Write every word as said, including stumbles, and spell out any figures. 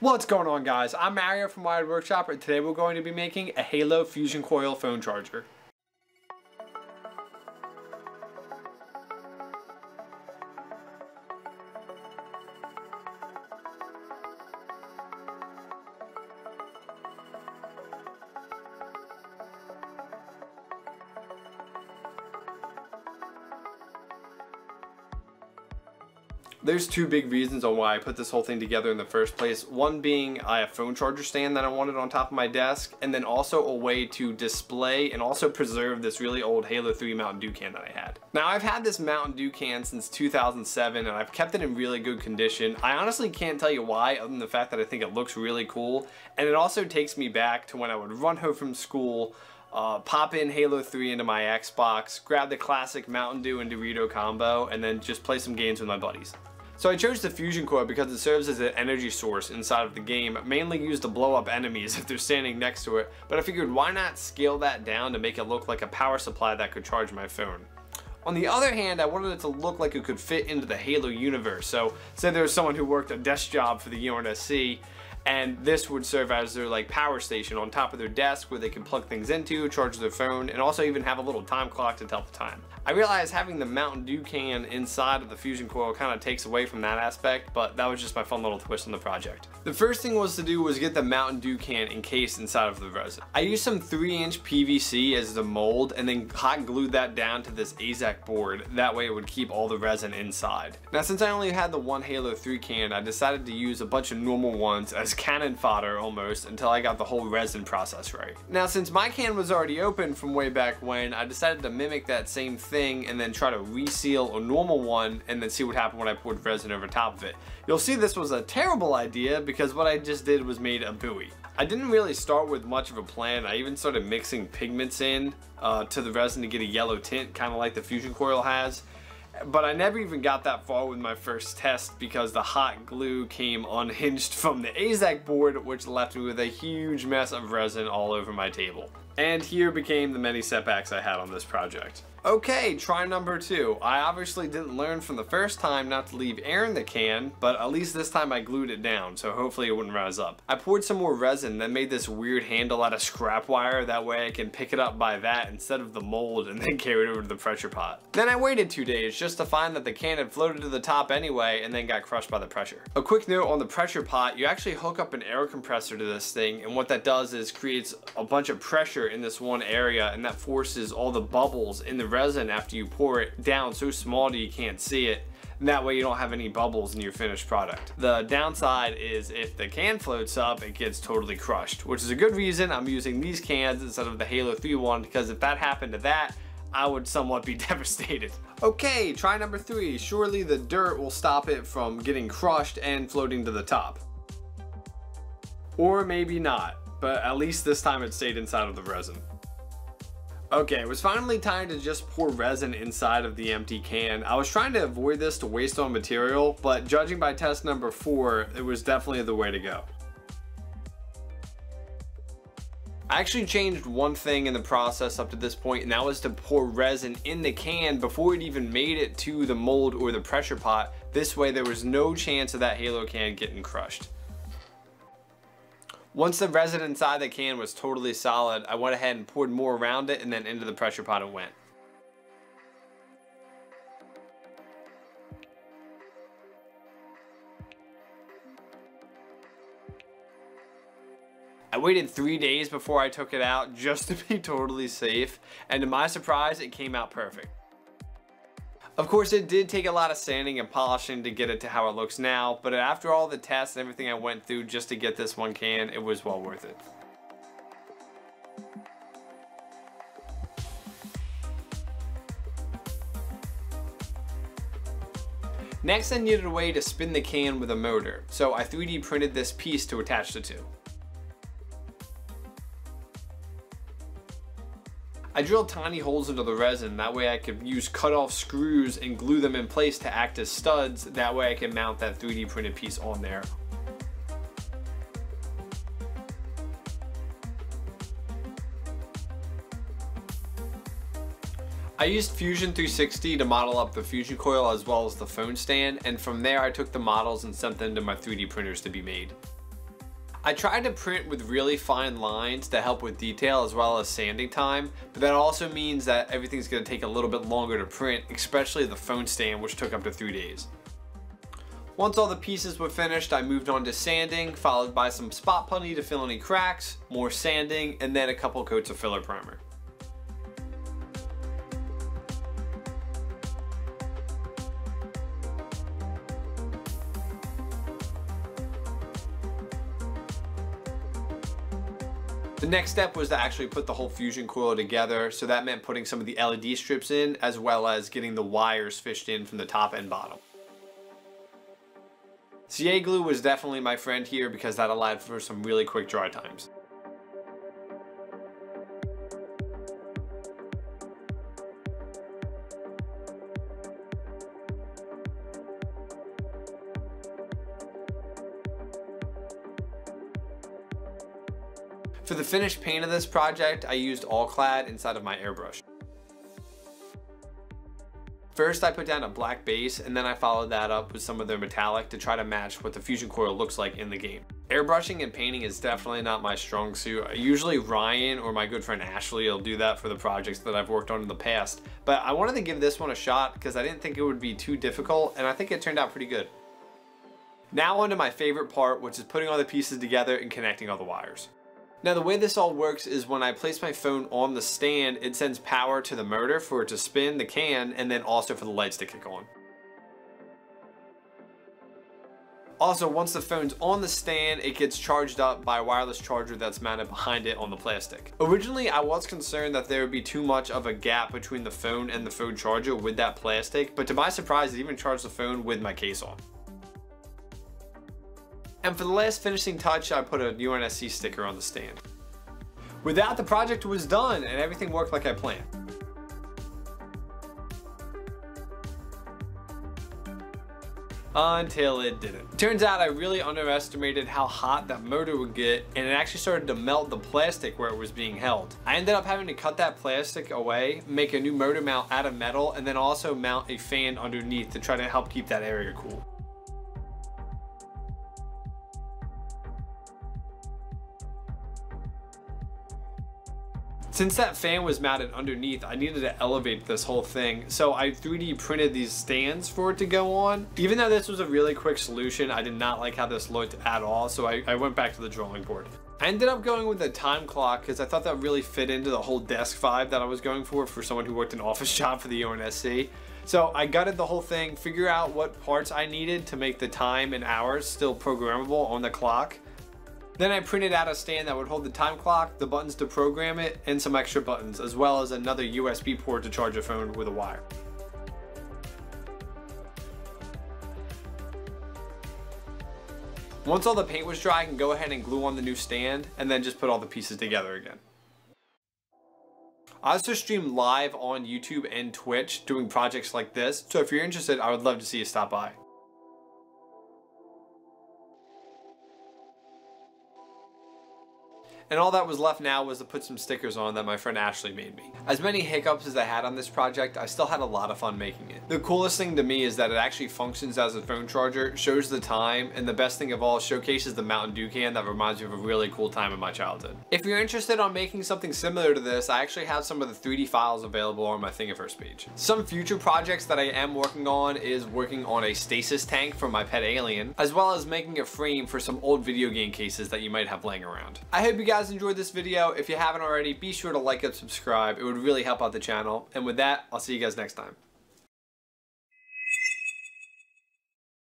What's going on, guys? I'm Mario from Wired Workshop, and today we're going to be making a Halo Fusion Coil phone charger. There's two big reasons on why I put this whole thing together in the first place. One being I have a phone charger stand that I wanted on top of my desk, and then also a way to display and also preserve this really old Halo three Mountain Dew can that I had. Now, I've had this Mountain Dew can since two thousand seven, and I've kept it in really good condition. I honestly can't tell you why, other than the fact that I think it looks really cool, and it also takes me back to when I would run home from school, Uh, pop in Halo three into my Xbox, grab the classic Mountain Dew and Dorito combo, and then just play some games with my buddies. So I chose the Fusion Coil because it serves as an energy source inside of the game, mainly used to blow up enemies if they're standing next to it, but I figured why not scale that down to make it look like a power supply that could charge my phone. On the other hand, I wanted it to look like it could fit into the Halo universe. So say there was someone who worked a desk job for the U N S C, and this would serve as their like power station on top of their desk where they can plug things into, charge their phone, and also even have a little time clock to tell the time. I realized having the Mountain Dew can inside of the Fusion Coil kind of takes away from that aspect, but that was just my fun little twist on the project. The first thing was to do was get the Mountain Dew can encased inside of the resin. I used some three inch P V C as the mold and then hot glued that down to this A Z A C board. That way it would keep all the resin inside. Now, since I only had the one Halo three can, I decided to use a bunch of normal ones as cannon fodder almost until I got the whole resin process right. Now, since my can was already open from way back when, I decided to mimic that same thing Thing, and then try to reseal a normal one and then see what happened when I poured resin over top of it. You'll see this was a terrible idea because what I just did was made a buoy. I didn't really start with much of a plan. I even started mixing pigments in uh, to the resin to get a yellow tint, kind of like the Fusion Coil has. But I never even got that far with my first test because the hot glue came unhinged from the A Z A C board, which left me with a huge mess of resin all over my table. And here became the many setbacks I had on this project. Okay, try number two. I obviously didn't learn from the first time not to leave air in the can, but at least this time I glued it down, so hopefully it wouldn't rise up. I poured some more resin, then made this weird handle out of scrap wire, that way I can pick it up by that instead of the mold and then carry it over to the pressure pot. Then I waited two days just to find that the can had floated to the top anyway and then got crushed by the pressure. A quick note on the pressure pot, you actually hook up an air compressor to this thing, and what that does is creates a bunch of pressure in this one area, and that forces all the bubbles in the resin after you pour it down so small that you can't see it, and that way you don't have any bubbles in your finished product. The downside is if the can floats up, it gets totally crushed, which is a good reason I'm using these cans instead of the Halo three one, because if that happened to that, I would somewhat be devastated. Okay, try number three. Surely the dirt will stop it from getting crushed and floating to the top. Or maybe not, but at least this time it stayed inside of the resin. Okay, it was finally time to just pour resin inside of the empty can. I was trying to avoid this to waste on material, but judging by test number four, it was definitely the way to go. I actually changed one thing in the process up to this point, and that was to pour resin in the can before it even made it to the mold or the pressure pot. This way there was no chance of that Halo can getting crushed. Once the resin inside the can was totally solid, I went ahead and poured more around it and then into the pressure pot it went. I waited three days before I took it out just to be totally safe, and to my surprise, it came out perfect. Of course, it did take a lot of sanding and polishing to get it to how it looks now, but after all the tests and everything I went through just to get this one can, it was well worth it. Next, I needed a way to spin the can with a motor, so I three D printed this piece to attach the two. I drilled tiny holes into the resin, that way I could use cut off screws and glue them in place to act as studs, that way I can mount that three D printed piece on there. I used Fusion three sixty to model up the Fusion Coil as well as the phone stand, and from there I took the models and sent them to my three D printers to be made. I tried to print with really fine lines to help with detail as well as sanding time, but that also means that everything's going to take a little bit longer to print, especially the phone stand, which took up to three days. Once all the pieces were finished, I moved on to sanding, followed by some spot putty to fill any cracks, more sanding, and then a couple coats of filler primer. The next step was to actually put the whole Fusion coil together, so that meant putting some of the L E D strips in, as well as getting the wires fished in from the top and bottom. C A glue was definitely my friend here because that allowed for some really quick dry times. For the finished paint of this project, I used all clad inside of my airbrush. First, I put down a black base, and then I followed that up with some of their metallic to try to match what the Fusion coil looks like in the game. Airbrushing and painting is definitely not my strong suit. Usually Ryan or my good friend Ashley will do that for the projects that I've worked on in the past, but I wanted to give this one a shot because I didn't think it would be too difficult, and I think it turned out pretty good. Now on to my favorite part, which is putting all the pieces together and connecting all the wires. Now the way this all works is when I place my phone on the stand, it sends power to the motor for it to spin the can and then also for the lights to kick on. Also, once the phone's on the stand, it gets charged up by a wireless charger that's mounted behind it on the plastic. Originally, I was concerned that there would be too much of a gap between the phone and the phone charger with that plastic, but to my surprise, it even charged the phone with my case on. And for the last finishing touch, I put a U N S C sticker on the stand. With that, the project was done and everything worked like I planned. Until it didn't. Turns out I really underestimated how hot that motor would get, and it actually started to melt the plastic where it was being held. I ended up having to cut that plastic away, make a new motor mount out of metal, and then also mount a fan underneath to try to help keep that area cool. Since that fan was mounted underneath, I needed to elevate this whole thing, so I three D printed these stands for it to go on. Even though this was a really quick solution, I did not like how this looked at all, so I, I went back to the drawing board. I ended up going with a time clock because I thought that really fit into the whole desk vibe that I was going for for someone who worked an office job for the U N S C. So I gutted the whole thing, figured out what parts I needed to make the time and hours still programmable on the clock. Then I printed out a stand that would hold the time clock, the buttons to program it, and some extra buttons, as well as another U S B port to charge your phone with a wire. Once all the paint was dry, I can go ahead and glue on the new stand, and then just put all the pieces together again. I also stream live on YouTube and Twitch doing projects like this, so if you're interested, I would love to see you stop by. And all that was left now was to put some stickers on that my friend Ashley made me. As many hiccups as I had on this project, I still had a lot of fun making it. The coolest thing to me is that it actually functions as a phone charger, shows the time, and the best thing of all, showcases the Mountain Dew can that reminds me of a really cool time in my childhood. If you're interested on making something similar to this, I actually have some of the three D files available on my Thingiverse page. Some future projects that I am working on is working on a stasis tank for my pet alien, as well as making a frame for some old video game cases that you might have laying around. I hope you guys enjoyed this video. If you haven't already, be sure to like and subscribe. It would really help out the channel. And with that, I'll see you guys next time.